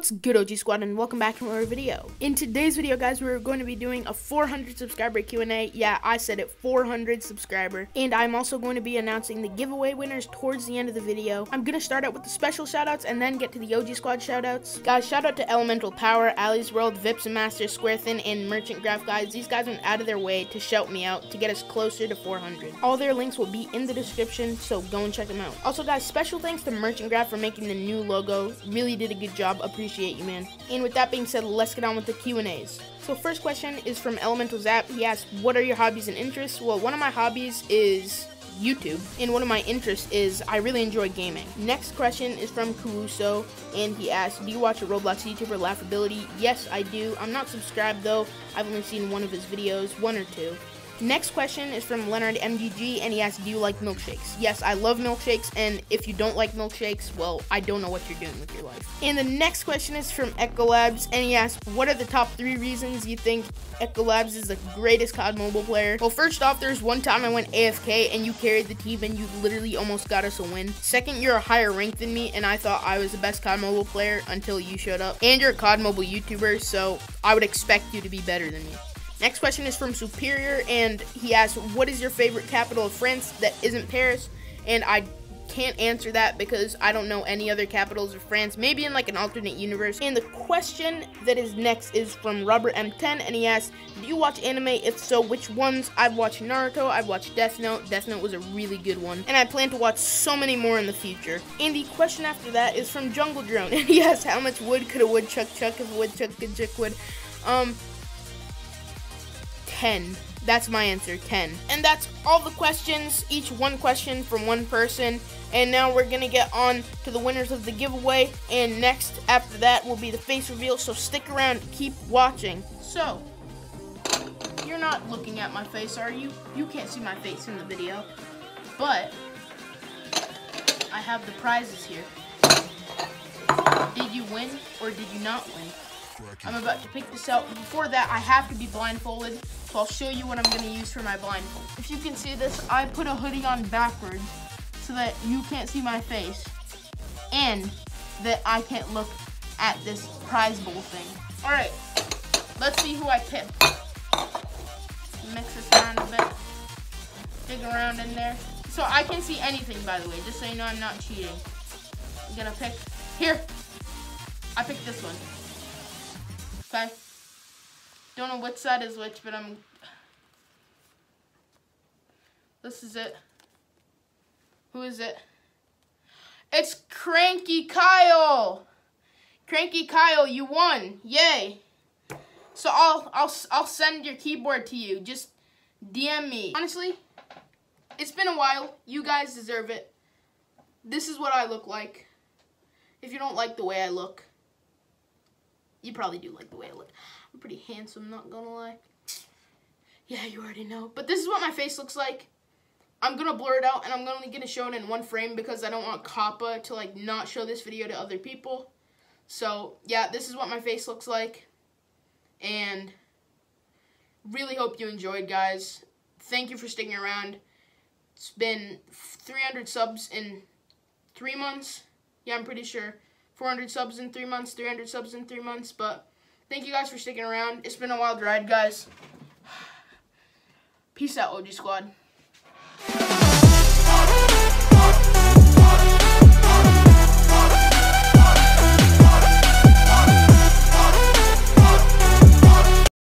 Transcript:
What's good, OG Squad, and welcome back to another video. In today's video, guys, we're going to be doing a 400 subscriber Q&A. Yeah, I said it, 400 subscriber. And I'm also going to be announcing the giveaway winners towards the end of the video. I'm going to start out with the special shoutouts and then get to the OG Squad shoutouts. Guys, shout out to Elemental Power, Ali's World, Vips and Master, Square Thin, and Merchant Graph, guys. These guys went out of their way to shout me out to get us closer to 400. All their links will be in the description, so go and check them out. Also, guys, special thanks to Merchant Graph for making the new logo. Really did a good job. Appreciate you, man. And with that being said, let's get on with the Q&A's. So first question is from Elemental Zap. He asks, what are your hobbies and interests? Well, one of my hobbies is YouTube, and one of my interests is I really enjoy gaming. Next question is from Kuuso, and he asks, do you watch a Roblox YouTuber, Laughability? Yes, I do. I'm not subscribed though. I've only seen one of his videos, one or two. Next question is from Leonard MGG, and he asks, do you like milkshakes? Yes, I love milkshakes, and if you don't like milkshakes, well, I don't know what you're doing with your life. And the next question is from Echo Labs, and he asks, what are the top 3 reasons you think Echo Labs is the greatest COD Mobile player? Well, first off, there's one time I went AFK, and you carried the team, and you literally almost got us a win. Second, you're a higher rank than me, and I thought I was the best COD Mobile player until you showed up. And you're a COD Mobile YouTuber, so I would expect you to be better than me. Next question is from Superior, and he asks, what is your favorite capital of France that isn't Paris? And I can't answer that because I don't know any other capitals of France, maybe in like an alternate universe. And the question that is next is from Robert M10, and he asks, do you watch anime? If so, which ones? I've watched Naruto, I've watched Death Note. Death Note was a really good one, and I plan to watch so many more in the future. And the question after that is from Jungle Drone, and he asks, how much wood could a woodchuck chuck if a woodchuck could chuck wood? 10. That's my answer, 10. And that's all the questions, each one question from one person. And now we're gonna get on to the winners of the giveaway. And next, after that, will be the face reveal. So stick around, keep watching. So, you're not looking at my face, are you? You can't see my face in the video. But, I have the prizes here. Did you win or did you not win? I'm about to pick this out. Before that, I have to be blindfolded, so I'll show you what I'm going to use for my blindfold. If you can see this, I put a hoodie on backwards so that you can't see my face and that I can't look at this prize bowl thing. All right, let's see who I picked. Mix this around a bit. Dig around in there. So I can see anything, by the way, just so you know I'm not cheating. I'm going to pick. Here, I picked this one. Okay, don't know which side is which, but this is it. Who is it? It's Cranky Kyle! Cranky Kyle, you won, yay! So I'll send your keyboard to you, just DM me. Honestly, it's been a while, you guys deserve it. This is what I look like, if you don't like the way I look. You probably do like the way I look. I'm pretty handsome, not gonna lie. Yeah, you already know. But this is what my face looks like. I'm gonna blur it out, and I'm only gonna show it in one frame because I don't want COPPA to, like, not show this video to other people. So, yeah, this is what my face looks like. And really hope you enjoyed, guys. Thank you for sticking around. It's been 300 subs in 3 months. Yeah, I'm pretty sure. 400 subs in 3 months, 300 subs in 3 months, but thank you guys for sticking around. It's been a wild ride, guys. Peace out, OG Squad.